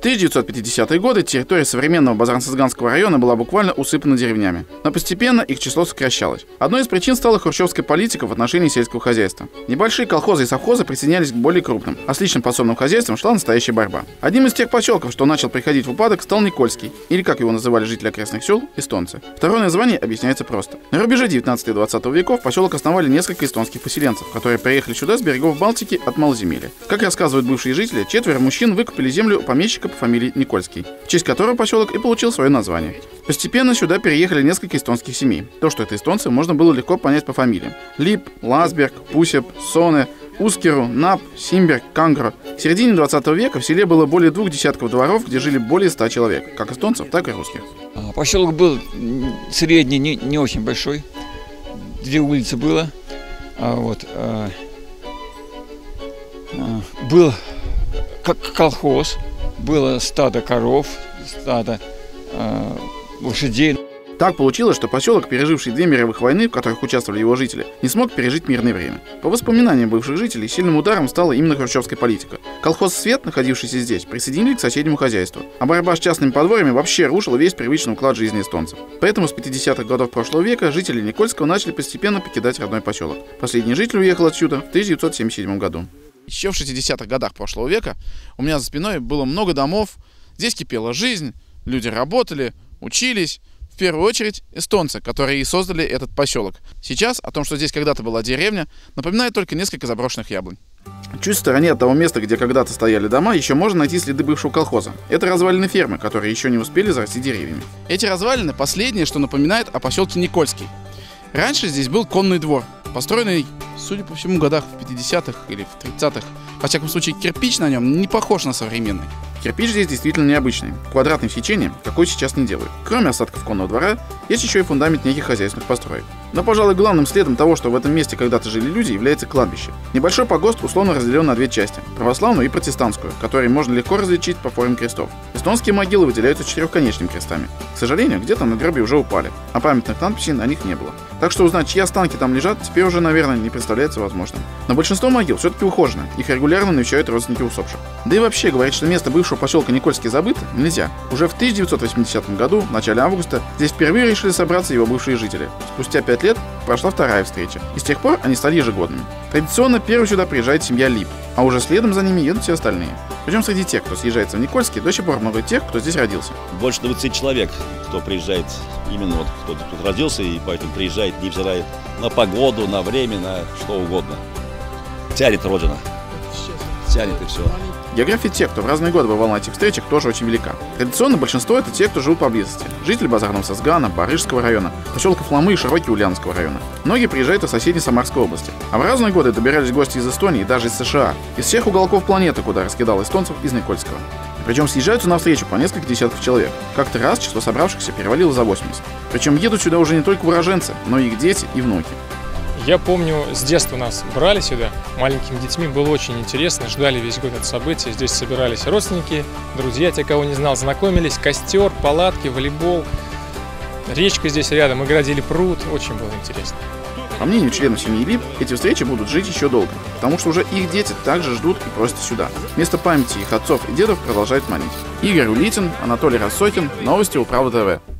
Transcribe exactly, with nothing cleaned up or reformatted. тысяча девятьсот пятидесятые годы территория современного Базарносызганского района была буквально усыпана деревнями, но постепенно их число сокращалось. Одной из причин стала хрущевская политика в отношении сельского хозяйства. Небольшие колхозы и совхозы присоединялись к более крупным, а с личным подсобным хозяйством шла настоящая борьба. Одним из тех поселков, что начал приходить в упадок, стал Никольский, или, как его называли жители окрестных сел, эстонцы. Второе название объясняется просто. На рубеже девятнадцатого и двадцатого веков поселок основали несколько эстонских поселенцев, которые приехали сюда с берегов Балтики от Малоземелья. Как рассказывают бывшие жители, четверо мужчин выкупили землю у помещика по фамилии Никольский, в честь которого поселок и получил свое название. Постепенно сюда переехали несколько эстонских семей. То, что это эстонцы, можно было легко понять по фамилиям. Липп, Ласберг, Пусеп, Соне, Ускеру, Нап, Симберг, Кангра. В середине двадцатого века в селе было более двух десятков дворов, где жили более ста человек, как эстонцев, так и русских. Поселок был средний, не, не очень большой. Две улицы было. А вот, а, а, был как колхоз, было стадо коров, стадо а, лошадей. Так получилось, что поселок, переживший две мировых войны, в которых участвовали его жители, не смог пережить мирное время. По воспоминаниям бывших жителей, сильным ударом стала именно хрущевская политика. Колхоз «Свет», находившийся здесь, присоединили к соседнему хозяйству, а борьба с частными подворьями вообще рушила весь привычный уклад жизни эстонцев. Поэтому с пятидесятых годов прошлого века жители Никольского начали постепенно покидать родной поселок. Последний житель уехал отсюда в тысяча девятьсот семьдесят седьмом году. Еще в шестидесятых годах прошлого века у меня за спиной было много домов, здесь кипела жизнь, люди работали, учились. В первую очередь эстонцы, которые и создали этот поселок. Сейчас о том, что здесь когда-то была деревня, напоминает только несколько заброшенных яблонь. Чуть в стороне от того места, где когда-то стояли дома, еще можно найти следы бывшего колхоза. Это развалины фермы, которые еще не успели зарасти деревьями. Эти развалины – последнее, что напоминает о поселке Никольский. Раньше здесь был конный двор, построенный, судя по всему, годах в пятидесятых или в тридцатых. Во всяком случае, кирпич на нем не похож на современный. Кирпич здесь действительно необычный, квадратный в сечении, какой сейчас не делают. Кроме остатков конного двора, есть еще и фундамент неких хозяйственных построек. Но, пожалуй, главным следом того, что в этом месте когда-то жили люди, является кладбище. Небольшой погост условно разделен на две части – православную и протестантскую, которые можно легко различить по форме крестов. Эстонские могилы выделяются четырехконечными крестами. К сожалению, где-то надгробия уже упали, а памятных надписей на них не было. Так что узнать, чьи останки там лежат, теперь уже, наверное, не представляется возможным. Но большинство могил все-таки ухожены, их регулярно навещают родственники усопших. Да и вообще, говорить, что место бывшего поселка Никольский забыто, нельзя. Уже в тысяча девятьсот восьмидесятом году, в начале августа, здесь впервые решили собраться его бывшие жители. Спустя пять лет прошла вторая встреча, и с тех пор они стали ежегодными. Традиционно первой сюда приезжает семья Липп, а уже следом за ними едут все остальные. Причем среди тех, кто съезжается в Никольский, до сих пор много тех, кто здесь родился. Больше двадцати человек, кто приезжает, именно вот кто-то тут родился, и поэтому приезжает, невзирая на погоду, на время, на что угодно. Тянет родина. Тянет и все. География тех, кто в разные годы бывал на этих встречах, тоже очень велика. Традиционно большинство это те, кто живут поблизости. Жители Базарносызгана, Барышского района, поселка Фламы и широкие Ульяновского района. Многие приезжают из соседней Самарской области. А в разные годы добирались гости из Эстонии и даже из США. Из всех уголков планеты, куда раскидал эстонцев из Никольского. Причем съезжаются навстречу по несколько десятков человек. Как-то раз число собравшихся перевалило за восемьдесят. Причем едут сюда уже не только уроженцы, но и их дети и внуки. Я помню, с детства нас брали сюда, маленькими детьми было очень интересно, ждали весь год это событие. Здесь собирались родственники, друзья, те, кого не знал, знакомились, костер, палатки, волейбол, речка здесь рядом, мы градили пруд, очень было интересно. По мнению членов семьи Липп, эти встречи будут жить еще долго, потому что уже их дети также ждут и просят сюда. Место памяти их отцов и дедов продолжает манить. Игорь Улитин, Анатолий Рассокин, новости Управа ТВ.